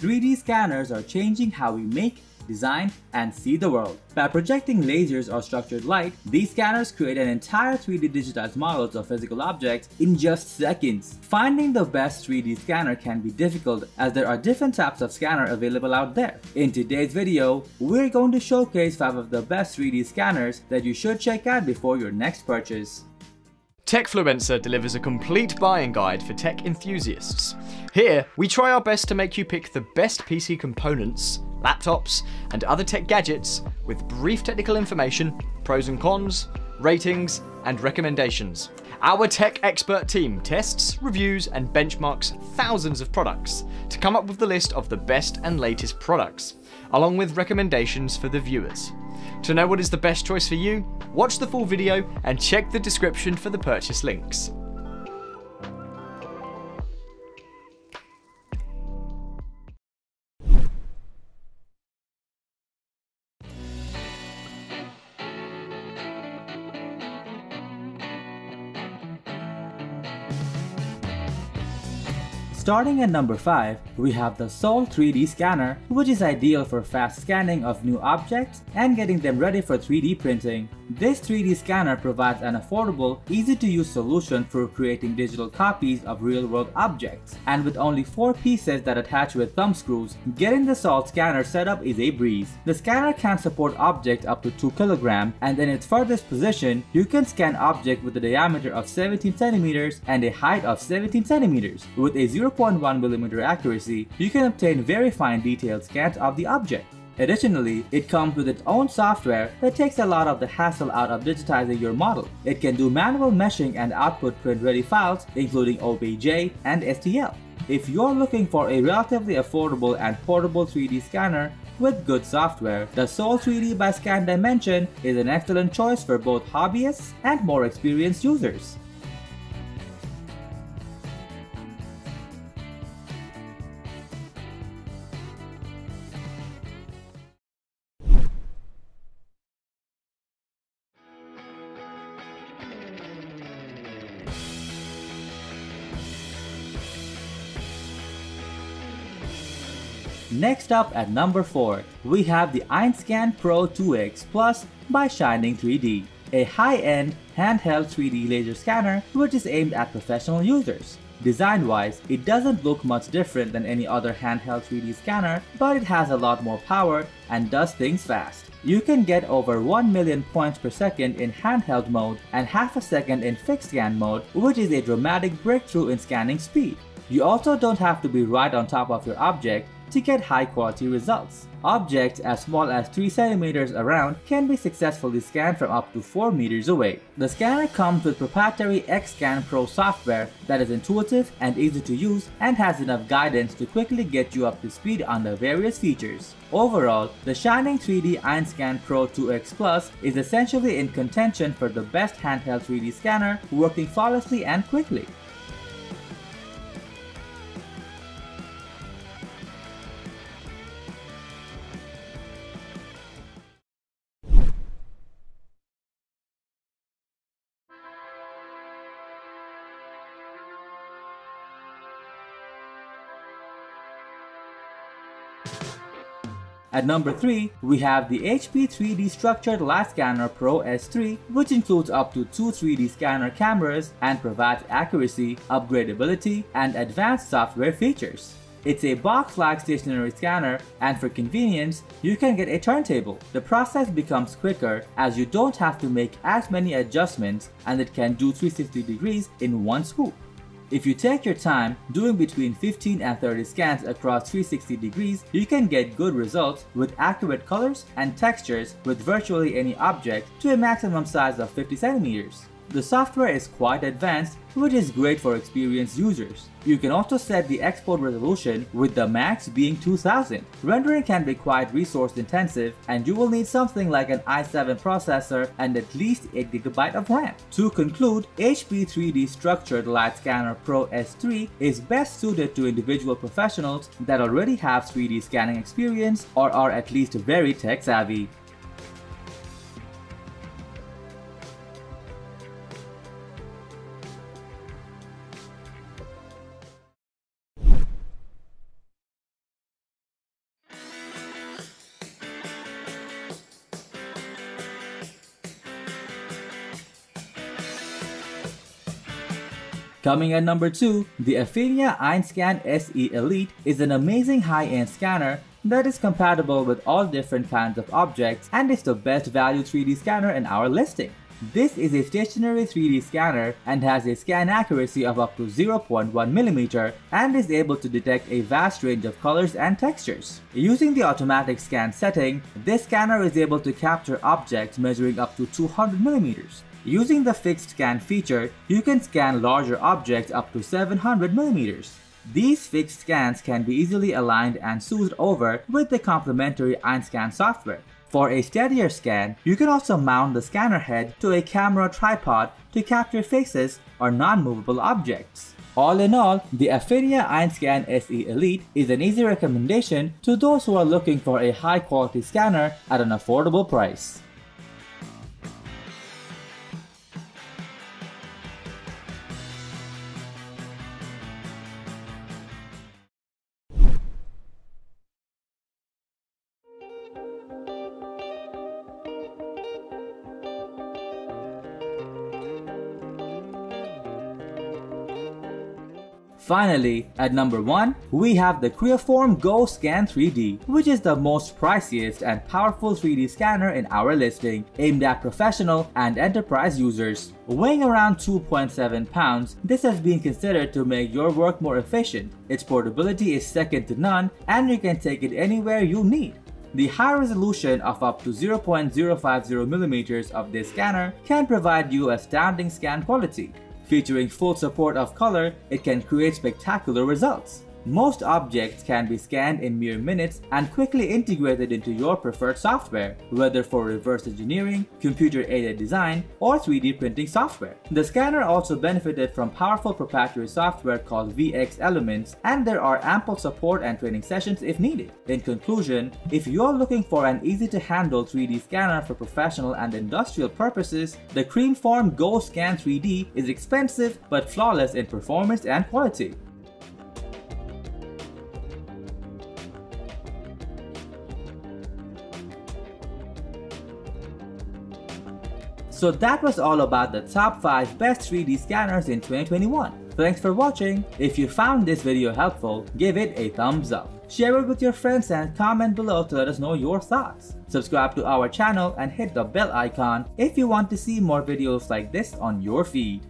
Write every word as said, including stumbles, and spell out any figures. three D scanners are changing how we make, design, and see the world. By projecting lasers or structured light, these scanners create an entire three D digitized models of physical objects in just seconds. Finding the best three D scanner can be difficult as there are different types of scanner available out there. In today's video, we're going to showcase five of the best three D scanners that you should check out before your next purchase. Techfluencer delivers a complete buying guide for tech enthusiasts. Here, we try our best to make you pick the best P C components, laptops, and other tech gadgets with brief technical information, pros and cons, ratings, and recommendations. Our tech expert team tests, reviews, and benchmarks thousands of products to come up with the list of the best and latest products, along with recommendations for the viewers. To know what is the best choice for you, watch the full video and check the description for the purchase links. Starting at number five, we have the Sol three D Scanner, which is ideal for fast scanning of new objects and getting them ready for three D printing. This three D scanner provides an affordable, easy-to-use solution for creating digital copies of real-world objects. And with only four pieces that attach with thumb screws, getting the Sol scanner set up is a breeze. The scanner can support objects up to two kilograms, and in its furthest position, you can scan objects with a diameter of seventeen centimeters and a height of seventeen centimeters. With a zero point one millimeter accuracy, you can obtain very fine detailed scans of the object. Additionally, it comes with its own software that takes a lot of the hassle out of digitizing your model. It can do manual meshing and output print-ready files, including O B J and S T L. If you're looking for a relatively affordable and portable three D scanner with good software, the Sol three D by Scan Dimension is an excellent choice for both hobbyists and more experienced users. Next up at number four, we have the EinScan Pro two X Plus by Shining three D, a high-end handheld three D laser scanner which is aimed at professional users. Design-wise, it doesn't look much different than any other handheld three D scanner, but it has a lot more power and does things fast. You can get over one million points per second in handheld mode and half a second in fixed scan mode, which is a dramatic breakthrough in scanning speed. You also don't have to be right on top of your object to get high-quality results. Objects as small as three centimeters around can be successfully scanned from up to four meters away. The scanner comes with proprietary XScan Pro software that is intuitive and easy to use and has enough guidance to quickly get you up to speed on the various features. Overall, the Shining three D EinScan Pro two X Plus is essentially in contention for the best handheld three D scanner, working flawlessly and quickly. At number three, we have the H P three D Structured Light Scanner Pro S three, which includes up to two three D scanner cameras and provides accuracy, upgradability, and advanced software features. It's a box-like stationary scanner, and for convenience, you can get a turntable. The process becomes quicker as you don't have to make as many adjustments, and it can do three hundred sixty degrees in one swoop. If you take your time, doing between fifteen and thirty scans across three hundred sixty degrees, you can get good results with accurate colors and textures with virtually any object to a maximum size of fifty centimeters. The software is quite advanced, which is great for experienced users. You can also set the export resolution, with the max being two thousand. Rendering can be quite resource intensive, and you will need something like an i seven processor and at least eight gigabytes of RAM. To conclude, H P three D Structured Light Scanner Pro S three is best suited to individual professionals that already have three D scanning experience or are at least very tech savvy. Coming at number two, the Afinia EinScan S E Elite is an amazing high-end scanner that is compatible with all different kinds of objects and is the best value three D scanner in our listing. This is a stationary three D scanner and has a scan accuracy of up to zero point one millimeters and is able to detect a vast range of colors and textures. Using the automatic scan setting, this scanner is able to capture objects measuring up to two hundred millimeters. Using the fixed scan feature, you can scan larger objects up to seven hundred millimeters. These fixed scans can be easily aligned and smoothed over with the complementary EinScan software. For a steadier scan, you can also mount the scanner head to a camera tripod to capture faces or non-movable objects. All in all, the Afinia EinScan S E Elite is an easy recommendation to those who are looking for a high-quality scanner at an affordable price. Finally, at number one, we have the Creaform GoScan three D, which is the most priciest and powerful three D scanner in our listing, aimed at professional and enterprise users. Weighing around two point seven pounds, this has been considered to make your work more efficient. Its portability is second to none, and you can take it anywhere you need. The high resolution of up to zero point zero five zero millimeters of this scanner can provide you astounding scan quality. Featuring full support of color, it can create spectacular results. Most objects can be scanned in mere minutes and quickly integrated into your preferred software, whether for reverse engineering, computer-aided design, or three D printing software. The scanner also benefited from powerful proprietary software called V X Elements, and there are ample support and training sessions if needed. In conclusion, if you're looking for an easy-to-handle three D scanner for professional and industrial purposes, the Creaform GoScan three D is expensive but flawless in performance and quality. So that was all about the top five best three D scanners in twenty twenty-one. Thanks for watching. If you found this video helpful, give it a thumbs up. Share it with your friends and comment below to let us know your thoughts. Subscribe to our channel and hit the bell icon if you want to see more videos like this on your feed.